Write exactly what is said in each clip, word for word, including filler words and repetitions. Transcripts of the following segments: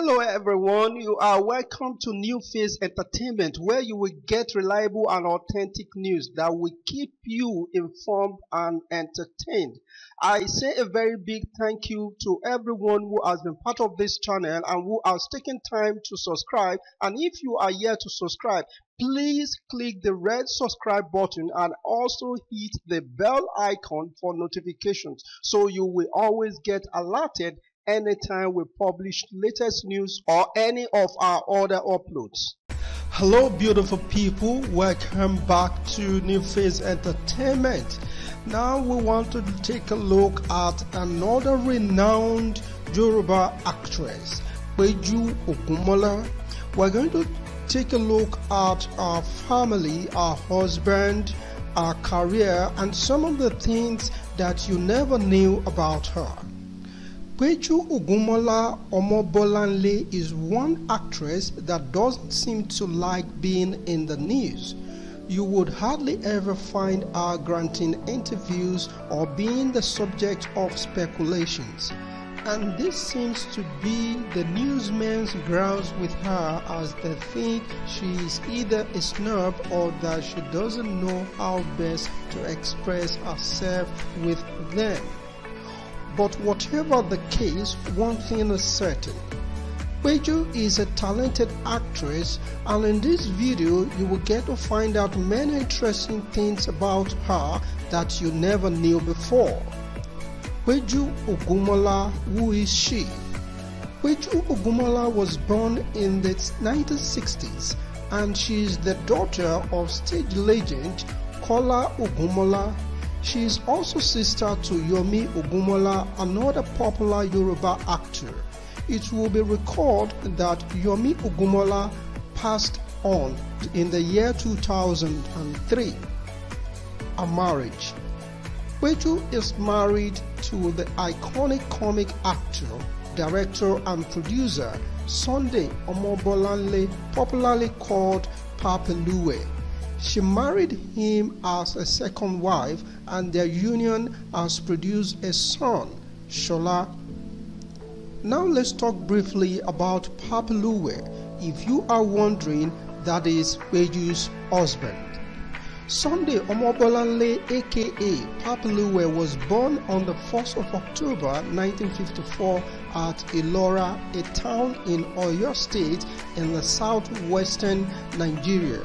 Hello everyone, you are welcome to NewFaze Entertainment, where you will get reliable and authentic news that will keep you informed and entertained. I say a very big thank you to everyone who has been part of this channel and who has taken time to subscribe. And if you are here to subscribe, please click the red subscribe button and also hit the bell icon for notifications so you will always get alerted anytime we publish latest news or any of our other uploads. Hello beautiful people, welcome back to NewFaze Entertainment. Now we want to take a look at another renowned Yoruba actress, Peju Ogunmola. We're going to take a look at our family, our husband, our career, and some of the things that you never knew about her. Peju Ogunmola Omobolanle is one actress that doesn't seem to like being in the news. You would hardly ever find her granting interviews or being the subject of speculations. And this seems to be the newsman's grouse with her, as they think she is either a snob or that she doesn't know how best to express herself with them. But whatever the case, one thing is certain. Peju is a talented actress, and in this video you will get to find out many interesting things about her that you never knew before. Peju Ogunmola, who is she? Peju Ogunmola was born in the nineteen sixties, and she is the daughter of stage legend Kola Ogunmola. She is also sister to Yomi Ogunmola, another popular Yoruba actor. It will be recalled that Yomi Ogunmola passed on in the year two thousand three. A marriage. Peju is married to the iconic comic actor, director and producer Sunday Omobolanle, popularly called Papi Luwe. She married him as a second wife, and their union has produced a son, Shola. Now let's talk briefly about Papi Luwe, if you are wondering, that is Peju's husband. Sunday Omobolanle aka Papi Luwe was born on the first of October nineteen fifty-four at Ilora, a town in Oyo State in the southwestern Nigeria.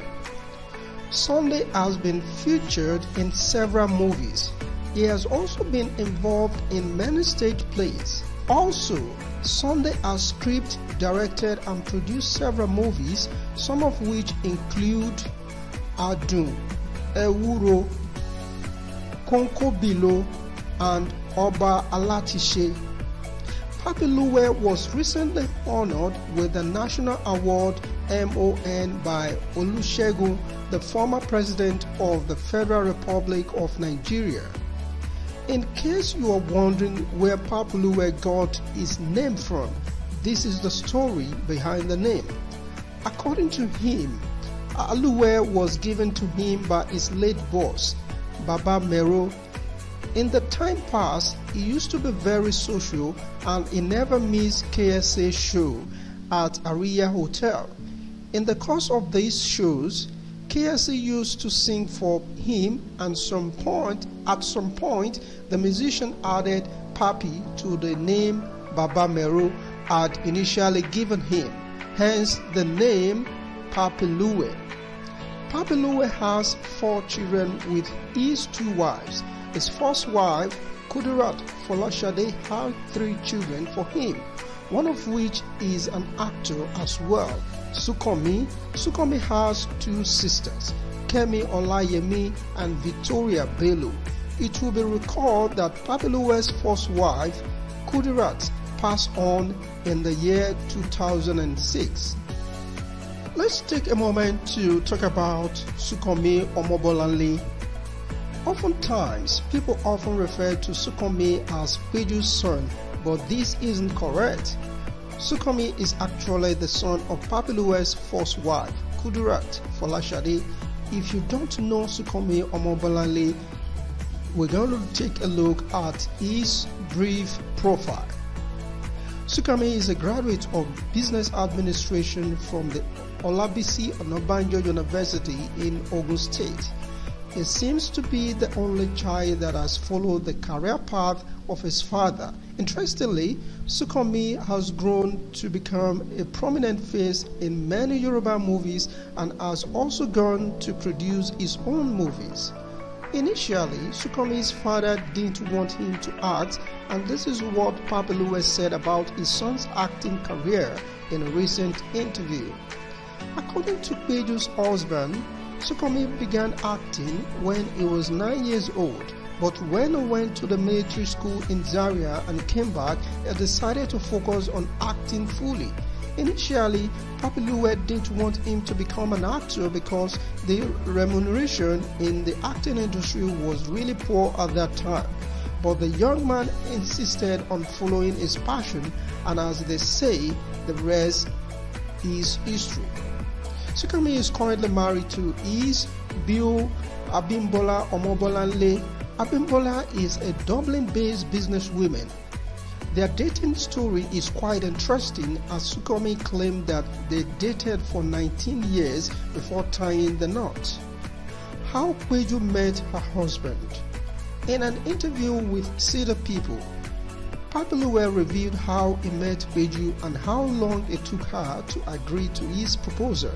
Sunday has been featured in several movies. He has also been involved in many stage plays. Also, Sunday has scripted, directed and produced several movies, some of which include Adun, Ewuro, Konkobilo and Oba Alatishe. Papi Luwe was recently honored with the National Award M O N by Olusegun, the former president of the Federal Republic of Nigeria. In case you are wondering where Papi Luwe got his name from, this is the story behind the name. According to him, Aluwe was given to him by his late boss, Baba Mero. In the time past, he used to be very social and he never missed K S A show at Aria Hotel. In the course of these shows, K S A used to sing for him, and some point, at some point the musician added Papi to the name Baba Mero had initially given him, hence the name Papi Luwe. Papi Luwe has four children with his two wives. His first wife, Kudirat Folashade, had three children for him, one of which is an actor as well, Sukomi. Sukomi has two sisters, Kemi Olayemi and Victoria Belu. It will be recalled that Papi Luwe's first wife, Kudirat, passed on in the year two thousand six. Let's take a moment to talk about Sunkanmi Omobolanle. Oftentimes, people often refer to Sunkanmi as Peju's son, but this isn't correct. Sunkanmi is actually the son of Papi Luwe's first wife, Kudirat Folashade. If you don't know Sunkanmi Omobolanle, we're going to take a look at his brief profile. Sukomi is a graduate of Business Administration from the Olabisi Onobanjo University in Osun State. He seems to be the only child that has followed the career path of his father. Interestingly, Sukomi has grown to become a prominent face in many Yoruba movies and has also gone to produce his own movies. Initially, Sukomi's father didn't want him to act, and this is what Papi Luwe said about his son's acting career in a recent interview. According to Peju's husband, Sukomi began acting when he was nine years old, but when he went to the military school in Zaria and came back, he decided to focus on acting fully. Initially, Papi Luwe didn't want him to become an actor because the remuneration in the acting industry was really poor at that time. But the young man insisted on following his passion, and as they say, the rest is history. Sukomi is currently married to his beau Abimbola Omobolanle. Abimbola is a Dublin-based businesswoman. Their dating story is quite interesting, as Sukomi claimed that they dated for nineteen years before tying the knot. How Peju met her husband. In an interview with Cedar People, Papi Luwe revealed how he met Peju and how long it took her to agree to his proposal.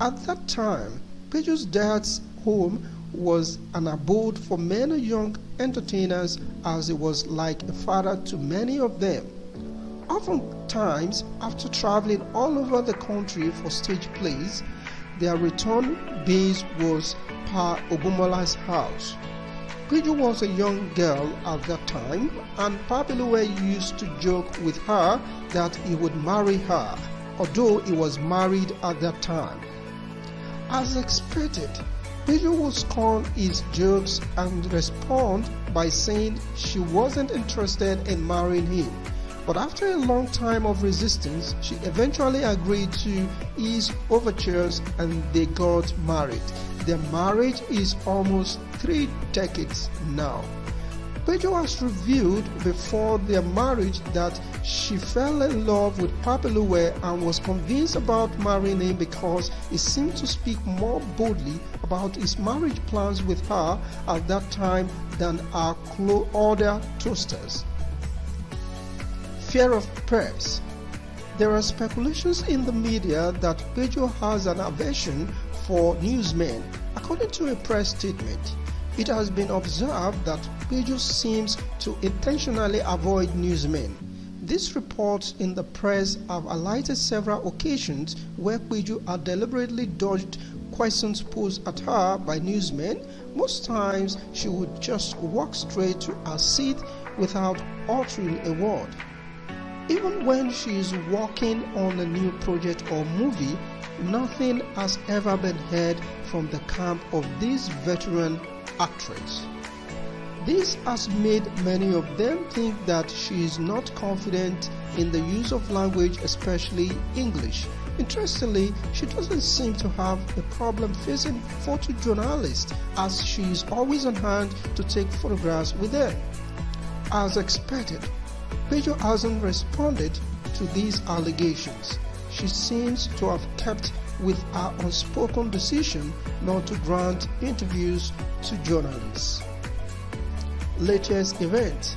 At that time, Peju's dad's home was an abode for many young entertainers, as he was like a father to many of them. Oftentimes, after traveling all over the country for stage plays, their return base was Pa Ogunmola's house. Peju was a young girl at that time, and Papi Luwe used to joke with her that he would marry her, although he was married at that time. As expected, Peju would scorn his jokes and respond by saying she wasn't interested in marrying him. But after a long time of resistance, she eventually agreed to his overtures and they got married. Their marriage is almost three decades now. Peju has revealed before their marriage that she fell in love with Papi Luwe and was convinced about marrying him because he seemed to speak more boldly about his marriage plans with her at that time than her other toasters. Fear of press. There are speculations in the media that Peju has an aversion for newsmen. According to a press statement, it has been observed that Peju seems to intentionally avoid newsmen. These reports in the press have highlighted several occasions where Peju had deliberately dodged questions posed at her by newsmen. Most times, she would just walk straight to her seat without uttering a word. Even when she is working on a new project or movie, nothing has ever been heard from the camp of this veteran actress. This has made many of them think that she is not confident in the use of language, especially English. Interestingly, she doesn't seem to have a problem facing photojournalists, as she is always on hand to take photographs with them. As expected, Peju hasn't responded to these allegations. She seems to have kept with her unspoken decision not to grant interviews to journalists. Latest event.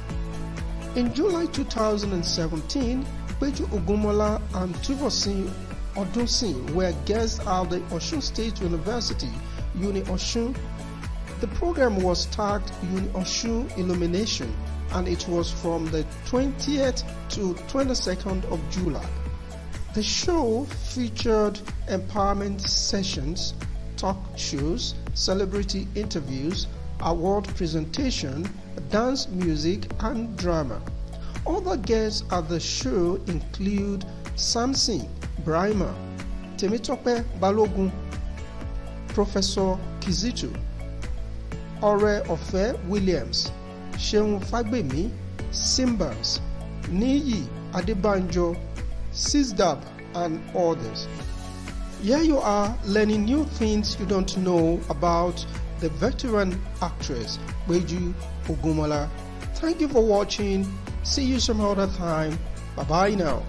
In July two thousand seventeen, Peju Ogunmola and Tuvosin Odosin were guests at the Osun State University, Uni Osun. The program was tagged Uni Osun Illumination, and it was from the twentieth to twenty-second of July. The show featured empowerment sessions, talk shows, celebrity interviews, award presentation, dance music, and drama. Other guests at the show include Samson Braima, Temitope Balogun, Professor Kizitu, Ore Ofe Williams, Sheung Fagbemi, Simbas, Niyi Adebanjo, Cedar and others. Here you are learning new things you don't know about the veteran actress Peju Ogunmola. Thank you for watching. See you some other time. Bye-bye now.